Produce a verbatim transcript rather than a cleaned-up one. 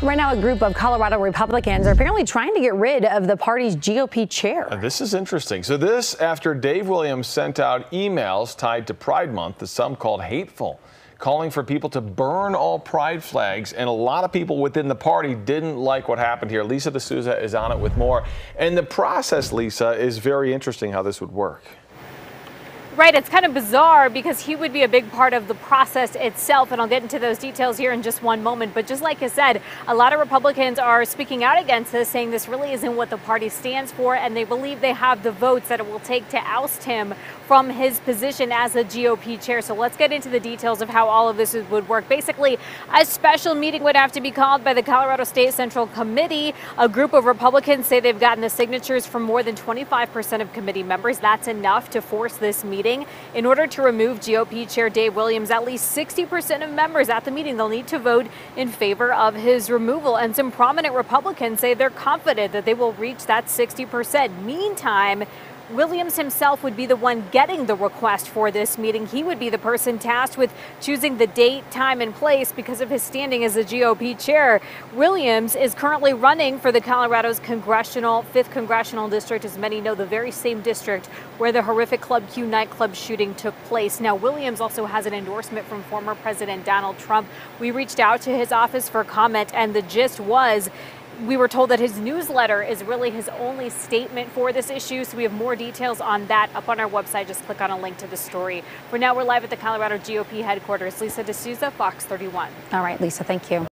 Right now, a group of Colorado Republicans are apparently trying to get rid of the party's G O P chair. This is interesting. So this after Dave Williams sent out emails tied to Pride Month that some called hateful, calling for people to burn all pride flags. And a lot of people within the party didn't like what happened here. Lisa D'Souza is on it with more. And the process, Lisa, is very interesting how this would work. Right, it's kind of bizarre because he would be a big part of the process itself, and I'll get into those details here in just one moment. But just like I said, a lot of Republicans are speaking out against this, saying this really isn't what the party stands for, and they believe they have the votes that it will take to oust him from his position as a G O P chair. So let's get into the details of how all of this would work. Basically, a special meeting would have to be called by the Colorado State Central Committee. A group of Republicans say they've gotten the signatures from more than twenty-five percent of committee members. That's enough to force this meeting. In order to remove G O P Chair Dave Williams, at least sixty percent of members at the meeting, they'll need to vote in favor of his removal. And some prominent Republicans say they're confident that they will reach that sixty percent. Meantime, Williams himself would be the one getting the request for this meeting. He would be the person tasked with choosing the date, time, and place because of his standing as the G O P chair. Williams is currently running for the Colorado's congressional fifth Congressional District, as many know, the very same district where the horrific Club Q nightclub shooting took place. Now, Williams also has an endorsement from former President Donald Trump. We reached out to his office for comment, and the gist was, we were told that his newsletter is really his only statement for this issue. So we have more details on that up on our website. Just click on a link to the story. For now, we're live at the Colorado G O P headquarters. Lisa D'Souza, Fox thirty-one. All right, Lisa, thank you.